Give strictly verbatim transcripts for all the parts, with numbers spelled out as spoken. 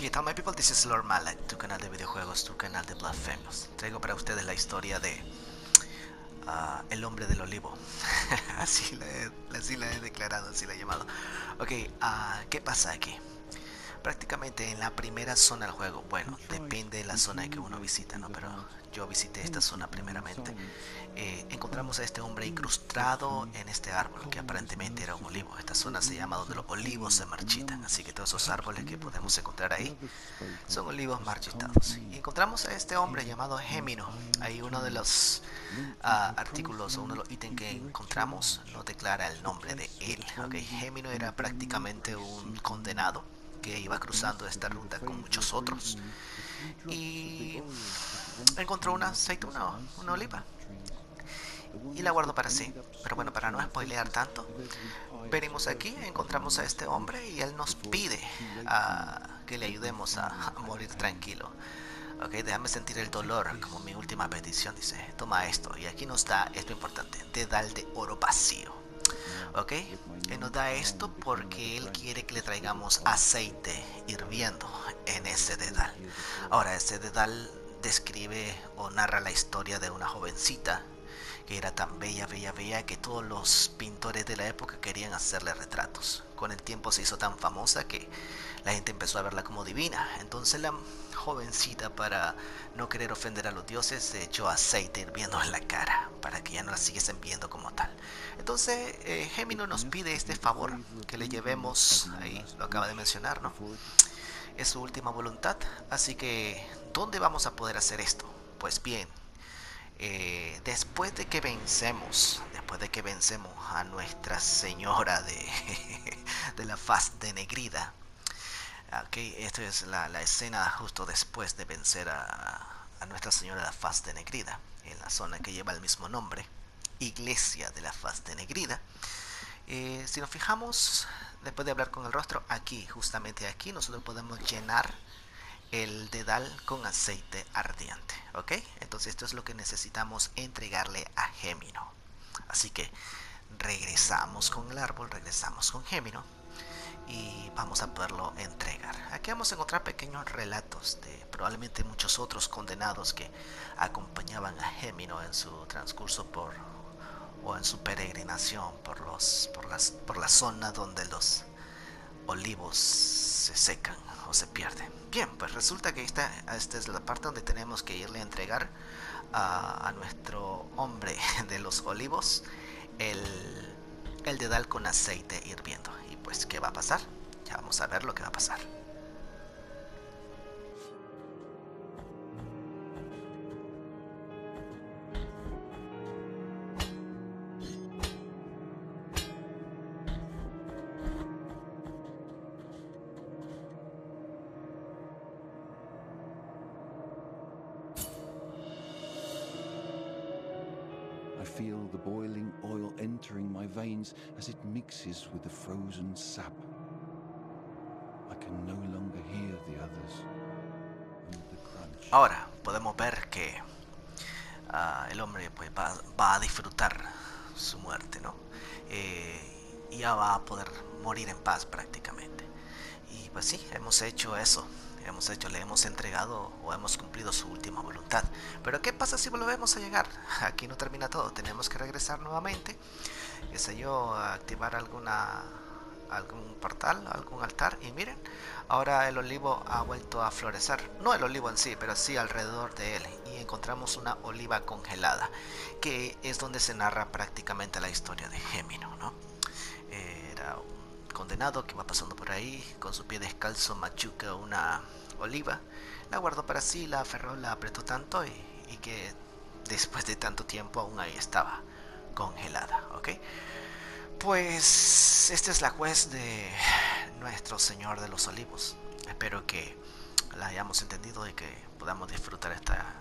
¿Qué tal, my people? This is Lord Malak, tu canal de videojuegos, tu canal de Blasphemous. Traigo para ustedes la historia de uh, El Hombre del Olivo. así, la he, así la he declarado, así la he llamado. Ok, uh, ¿qué pasa aquí? Prácticamente en la primera zona del juego. Bueno, depende de la zona que uno visita, ¿no? Pero yo visité esta zona primeramente. Eh, encontramos a este hombre incrustado en este árbol, que aparentemente era un olivo. Esta zona se llama donde los olivos se marchitan, así que todos esos árboles que podemos encontrar ahí son olivos marchitados. Y encontramos a este hombre llamado Gémino. Ahí uno de los uh, artículos o uno de los ítems que encontramos nos declara el nombre de él. Okay, Gémino era prácticamente un condenado que iba cruzando esta ruta con muchos otros y encontró una aceituna, una oliva, y la guardó para sí. Pero bueno, para no spoilear tanto, venimos aquí, encontramos a este hombre y él nos pide uh, que le ayudemos a, a morir tranquilo. Ok, déjame sentir el dolor como mi última petición. Dice, toma esto. Y aquí nos da esto importante, te da el de oro vacío. Ok, él nos da esto porque él quiere que le traigamos aceite hirviendo en ese dedal. Ahora, ese dedal describe o narra la historia de una jovencita que era tan bella, bella, bella que todos los pintores de la época querían hacerle retratos. Con el tiempo se hizo tan famosa que la gente empezó a verla como divina. Entonces la jovencita, para no querer ofender a los dioses, se echó aceite hirviendo en la cara para que ya no la siguiesen viendo como tal. Entonces eh, Gémino nos pide este favor, que le llevemos, ahí lo acaba de mencionar, ¿no? Es su última voluntad. Así que, ¿dónde vamos a poder hacer esto? Pues bien, eh, después de que vencemos, después de que vencemos a Nuestra Señora de, de la faz denegrida. Ok, esta es la, la escena justo después de vencer a, a Nuestra Señora de la Faz Denegrida, en la zona que lleva el mismo nombre, Iglesia de la Faz Denegrida. Eh, si nos fijamos, después de hablar con el rostro, aquí, justamente aquí, nosotros podemos llenar el dedal con aceite ardiente. Ok, entonces esto es lo que necesitamos entregarle a Gémino. Así que regresamos con el árbol, regresamos con Gémino y vamos a poderlo entregar. Aquí vamos a encontrar pequeños relatos de probablemente muchos otros condenados que acompañaban a Gémino en su transcurso por o en su peregrinación por los por las por la zona donde los olivos se secan o se pierden. Bien, pues resulta que esta, esta es la parte donde tenemos que irle a entregar a, a nuestro hombre de los olivos el, el dedal con aceite hirviendo. Pues, ¿qué va a pasar? Ya vamos a ver lo que va a pasar. I feel the boiling oil entering my veins as it mixes with the frozen sap. I can no longer hear the others. The crunch. Ahora podemos ver que uh, el hombre pues va, va a disfrutar su muerte, ¿no? Eh, ya va a poder morir en paz prácticamente. Y pues sí, hemos hecho eso. Hemos hecho, le hemos entregado o hemos cumplido su última voluntad. Pero ¿qué pasa si volvemos a llegar? Aquí no termina todo, tenemos que regresar nuevamente, qué sé yo, a activar alguna, algún portal, algún altar. Y miren, ahora el olivo ha vuelto a florecer. No el olivo en sí, pero sí alrededor de él. Y encontramos una oliva congelada, que es donde se narra prácticamente la historia de Gémino, ¿no? Era un condenado que va pasando por ahí, con su pie descalzo machuca una oliva, la guardó para sí, la aferró, la apretó tanto y, y que después de tanto tiempo aún ahí estaba congelada. Ok, pues esta es la quest de Nuestro Señor de los Olivos. Espero que la hayamos entendido y que podamos disfrutar esta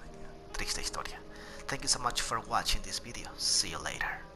triste historia. Thank you so much for watching this video. See you later.